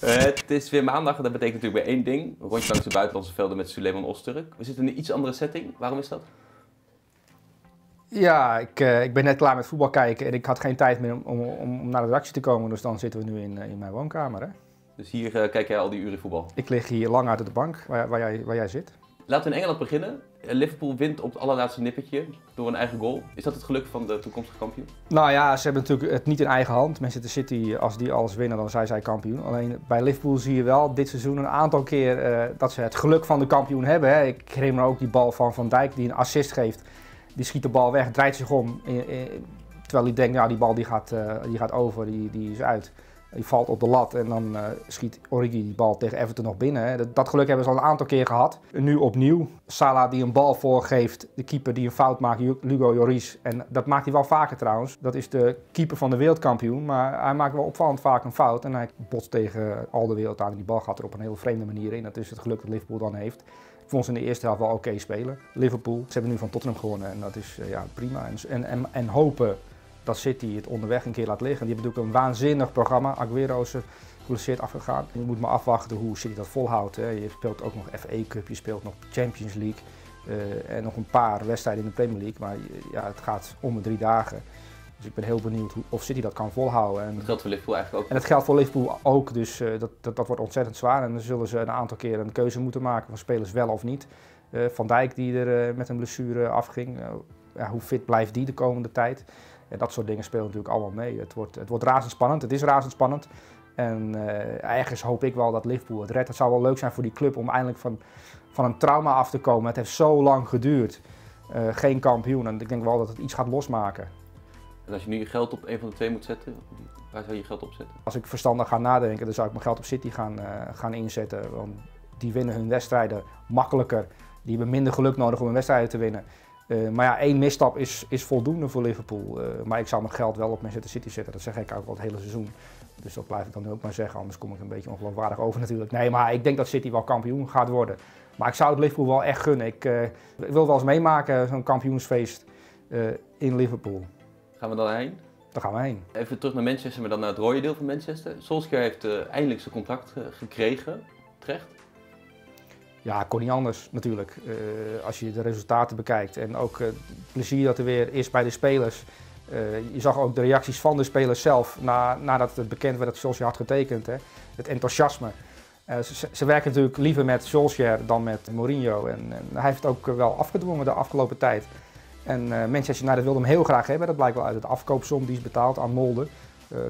Het is weer maandag en dat betekent natuurlijk weer één ding. Een rondje langs de buitenlandse velden met Süleyman Osteruk. We zitten in een iets andere setting. Waarom is dat? Ja, ik ben net klaar met voetbal kijken en ik had geen tijd meer om naar de redactie te komen. Dus dan zitten we nu in mijn woonkamer. Hè? Dus hier kijk jij al die uren voetbal? Ik lig hier lang uit op de bank waar jij zit. Laten we in Engeland beginnen. Liverpool wint op het allerlaatste nippertje door een eigen goal. Is dat het geluk van de toekomstige kampioen? Nou ja, ze hebben natuurlijk het niet in eigen hand. Manchester City, als die alles winnen, dan zijn zij kampioen. Alleen bij Liverpool zie je wel dit seizoen een aantal keer dat ze het geluk van de kampioen hebben. Hè. Ik herinner me ook die bal van Van Dijk die een assist geeft. Die schiet de bal weg, draait zich om. Terwijl hij denkt, nou die bal die gaat over, die is uit. Die valt op de lat en dan schiet Origi die bal tegen Everton nog binnen. Hè. Dat geluk hebben ze al een aantal keer gehad. En nu opnieuw. Salah die een bal voorgeeft, de keeper die een fout maakt, Hugo Lloris. En dat maakt hij wel vaker trouwens. Dat is de keeper van de wereldkampioen, maar hij maakt wel opvallend vaak een fout. En hij botst tegen al de wereld aan en die bal gaat er op een heel vreemde manier in. Dat is het geluk dat Liverpool dan heeft. Ik vond ze in de eerste helft wel oké spelen. Liverpool, ze hebben nu van Tottenham gewonnen en dat is ja, prima. En hopen dat City het onderweg een keer laat liggen. Die hebben natuurlijk een waanzinnig programma. Aguero is geblesseerd afgegaan. Je moet maar afwachten hoe City dat volhoudt. Hè. Je speelt ook nog FA Cup, je speelt nog Champions League en nog een paar wedstrijden in de Premier League. Maar ja, het gaat om de 3 dagen. Dus ik ben heel benieuwd of City dat kan volhouden. En dat geldt voor Liverpool eigenlijk ook. En dat geldt voor Liverpool ook, dus dat wordt ontzettend zwaar. En dan zullen ze een aantal keren een keuze moeten maken van spelers wel of niet. Van Dijk die er met een blessure afging, ja, hoe fit blijft die de komende tijd? En dat soort dingen spelen natuurlijk allemaal mee. Het wordt razendspannend, het is razendspannend. En ergens hoop ik wel dat Liverpool het redt. Het zou wel leuk zijn voor die club om eindelijk van een trauma af te komen. Het heeft zo lang geduurd. Geen kampioen en ik denk wel dat het iets gaat losmaken. En als je nu je geld op een van de twee moet zetten, waar zou je geld op zetten? Als ik verstandig ga nadenken, dan zou ik mijn geld op City gaan inzetten. Want die winnen hun wedstrijden makkelijker. Die hebben minder geluk nodig om hun wedstrijden te winnen. Maar ja, 1 misstap is voldoende voor Liverpool. Maar ik zou mijn geld wel op Manchester City zetten. Dat zeg ik ook al het hele seizoen. Dus dat blijf ik dan ook maar zeggen. Anders kom ik een beetje ongeloofwaardig over natuurlijk. Nee, maar ik denk dat City wel kampioen gaat worden. Maar ik zou het Liverpool wel echt gunnen. Ik wil wel eens meemaken, zo'n kampioensfeest in Liverpool. Gaan we dan heen? Daar gaan we heen. Even terug naar Manchester, maar dan naar het rode deel van Manchester. Solskjaer heeft eindelijk zijn contract gekregen. Terecht? Ja, kon niet anders natuurlijk. Als je de resultaten bekijkt en ook het plezier dat er weer is bij de spelers. Je zag ook de reacties van de spelers zelf nadat het bekend werd dat Solskjaer had getekend. Hè? Het enthousiasme. Ze werken natuurlijk liever met Solskjaer dan met Mourinho. En hij heeft het ook wel afgedwongen de afgelopen tijd. En Manchester United wilde hem heel graag hebben. Dat blijkt wel uit het afkoopsom die is betaald aan Molde.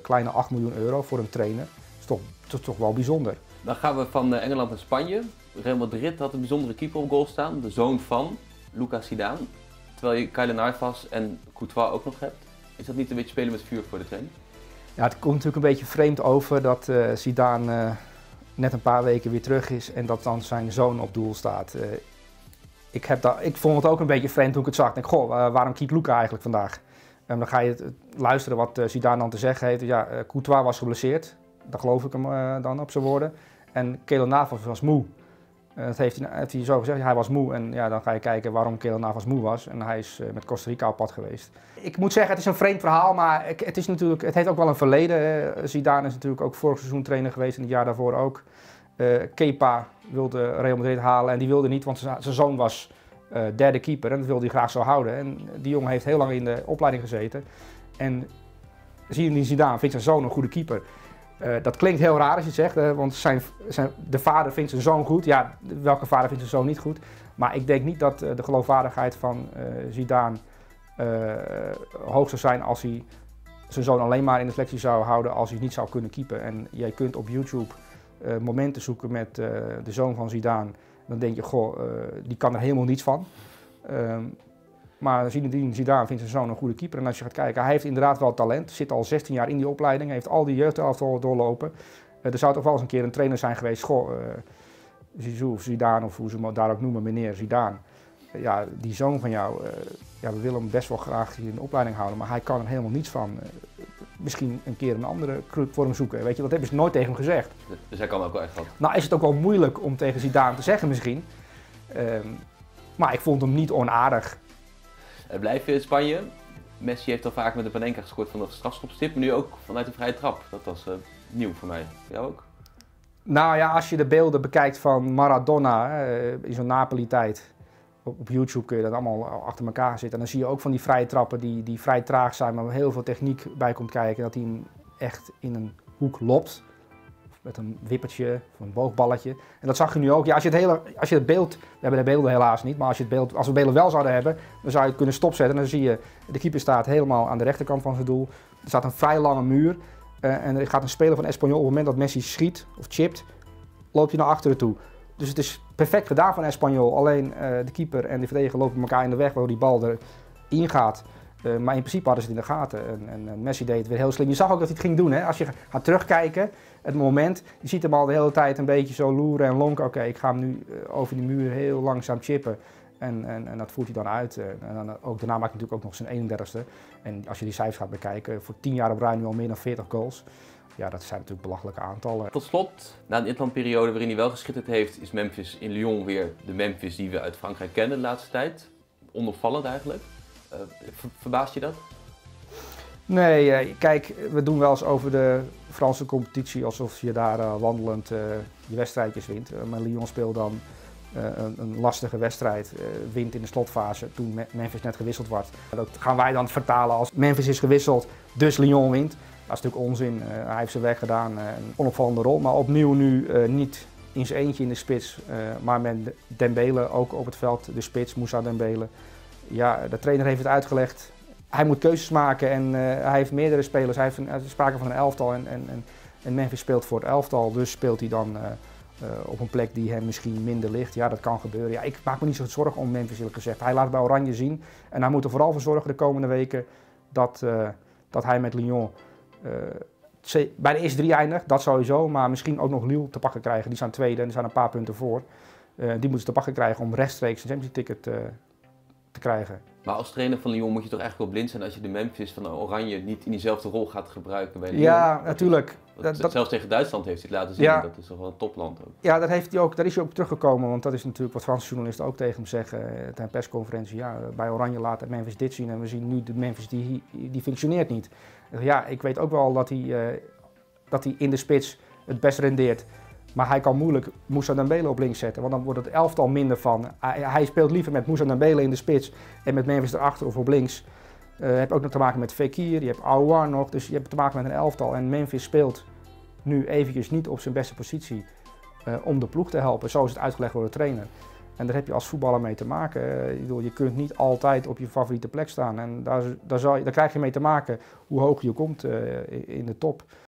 Kleine 8 miljoen euro voor een trainer. Dat is toch wel bijzonder. Dan gaan we van Engeland naar Spanje. Real Madrid had een bijzondere keeper op goal staan. De zoon van Luka Zidane. Terwijl je Keylor Navas en Courtois ook nog hebt. Is dat niet een beetje spelen met vuur voor de trainer? Ja, het komt natuurlijk een beetje vreemd over dat Zidane net een paar weken weer terug is. En dat dan zijn zoon op doel staat. Ik vond het ook een beetje vreemd toen ik het zag. Ik denk, goh, waarom kiet Luka eigenlijk vandaag? Dan ga je luisteren wat Zidane dan te zeggen heeft. Ja, Courtois was geblesseerd. Dat geloof ik hem dan op zijn woorden. En Keylor Navas was moe. Dat heeft hij zo gezegd. Hij was moe. En ja, dan ga je kijken waarom Keylor Navas moe was. En hij is met Costa Rica op pad geweest. Ik moet zeggen, het is een vreemd verhaal. Maar het heeft ook wel een verleden. Hè. Zidane is natuurlijk ook vorig seizoen trainer geweest. En het jaar daarvoor ook. Kepa wilde Real Madrid halen en die wilde niet, want zijn zoon was derde keeper en dat wilde hij graag zo houden. En die jongen heeft heel lang in de opleiding gezeten. En Zidane vindt zijn zoon een goede keeper. Dat klinkt heel raar als je het zegt, want de vader vindt zijn zoon goed. Ja, welke vader vindt zijn zoon niet goed? Maar ik denk niet dat de geloofwaardigheid van Zidane hoog zou zijn als hij zijn zoon alleen maar in de selectie zou houden als hij niet zou kunnen keepen. En jij kunt op YouTube momenten zoeken met de zoon van Zidane, dan denk je, goh, die kan er helemaal niets van. Maar Zidane vindt zijn zoon een goede keeper. En als je gaat kijken, hij heeft inderdaad wel talent. Zit al 16 jaar in die opleiding, heeft al die jeugdelftal doorlopen. Er zou toch wel eens een keer een trainer zijn geweest, goh, Zizou of Zidane of hoe ze hem daar ook noemen, meneer Zidane. Ja, die zoon van jou, ja, we willen hem best wel graag hier in de opleiding houden, maar hij kan er helemaal niets van. Misschien een keer een andere club voor hem zoeken. Weet je, dat hebben ze nooit tegen hem gezegd. Dus hij kan ook wel echt wat. Nou is het ook wel moeilijk om tegen Zidane te zeggen misschien. Maar ik vond hem niet onaardig. Blijf je in Spanje. Messi heeft al vaak met de Panenka gescoord van de strafschopstip. Maar nu ook vanuit de vrije trap. Dat was nieuw voor mij. Jou ook? Nou ja, als je de beelden bekijkt van Maradona in zo'n Napoli-tijd. Op YouTube kun je dat allemaal achter elkaar zitten. En dan zie je ook van die vrije trappen die vrij traag zijn, maar waar heel veel techniek bij komt kijken. Dat hij hem echt in een hoek lopt. Met een wippertje of een boogballetje. En dat zag je nu ook. Ja, als je het beeld, we hebben de beelden helaas niet, maar als we beelden wel zouden hebben, dan zou je het kunnen stopzetten. En dan zie je, de keeper staat helemaal aan de rechterkant van zijn doel. Er staat een vrij lange muur. En er gaat een speler van Espanyol, op het moment dat Messi schiet of chipt, loopt hij naar achteren toe. Dus het is perfect gedaan van Espanyol. Alleen de keeper en de verdediger lopen elkaar in de weg, waardoor die bal erin gaat. Maar in principe hadden ze het in de gaten. En Messi deed het weer heel slim. Je zag ook dat hij het ging doen. Hè? Als je gaat terugkijken, het moment, je ziet hem al de hele tijd een beetje zo loeren en lonken. Oké, ik ga hem nu over die muur heel langzaam chippen. En dat voert hij dan uit. En dan ook, daarna maakt hij natuurlijk ook nog zijn 31ste. En als je die cijfers gaat bekijken, voor 10 jaar op rij nu al meer dan 40 goals. Ja, dat zijn natuurlijk belachelijke aantallen. Tot slot, na een interlandperiode waarin hij wel geschitterd heeft, is Memphis in Lyon weer de Memphis die we uit Frankrijk kennen de laatste tijd. Onopvallend eigenlijk. Verbaast je dat? Nee, kijk, we doen wel eens over de Franse competitie alsof je daar wandelend je wedstrijdjes wint. Maar Lyon speelt dan een lastige wedstrijd, wint in de slotfase toen Memphis net gewisseld werd. Dat gaan wij dan vertalen als Memphis is gewisseld, dus Lyon wint. Dat is natuurlijk onzin, hij heeft zijn werk gedaan, een onopvallende rol. Maar opnieuw nu niet in zijn eentje in de spits, maar met Dembélé ook op het veld, de spits, Moussa Dembélé. Ja, de trainer heeft het uitgelegd. Hij moet keuzes maken en hij heeft meerdere spelers. Hij heeft sprake van een elftal en Memphis speelt voor het elftal. Dus speelt hij dan op een plek die hem misschien minder ligt. Ja, dat kan gebeuren. Ja, ik maak me niet zo zorgen om Memphis, eerlijk gezegd. Hij laat het bij Oranje zien. En hij moet er vooral voor zorgen de komende weken dat hij met Lyon bij de eerste drie eindigt. Dat sowieso, maar misschien ook nog Lille te pakken krijgen. Die staan tweede en er zijn een paar punten voor. Die moeten ze te pakken krijgen om rechtstreeks een Champions League ticket te krijgen. Maar als trainer van Lyon moet je toch echt wel blind zijn als je de Memphis van Oranje niet in diezelfde rol gaat gebruiken bij Lyon? Ja, natuurlijk. Zelfs tegen Duitsland heeft hij het laten zien. Ja, dat is toch wel een topland ook. Ja, dat heeft hij ook, daar is hij ook teruggekomen, want dat is natuurlijk wat Franse journalisten ook tegen hem zeggen tijdens een persconferentie. Ja, bij Oranje laat het Memphis dit zien en we zien nu de Memphis die functioneert niet. Ja, ik weet ook wel dat hij in de spits het best rendeert. Maar hij kan moeilijk Moussa Dembélé op links zetten, want dan wordt het elftal minder van. Hij speelt liever met Moussa Dembélé in de spits en met Memphis erachter of op links. Je hebt ook nog te maken met Fekir, je hebt Aouar nog, dus je hebt te maken met een elftal. En Memphis speelt nu eventjes niet op zijn beste positie om de ploeg te helpen. Zo is het uitgelegd door de trainer. En daar heb je als voetballer mee te maken. Ik bedoel, je kunt niet altijd op je favoriete plek staan en daar krijg je mee te maken hoe hoog je komt in de top.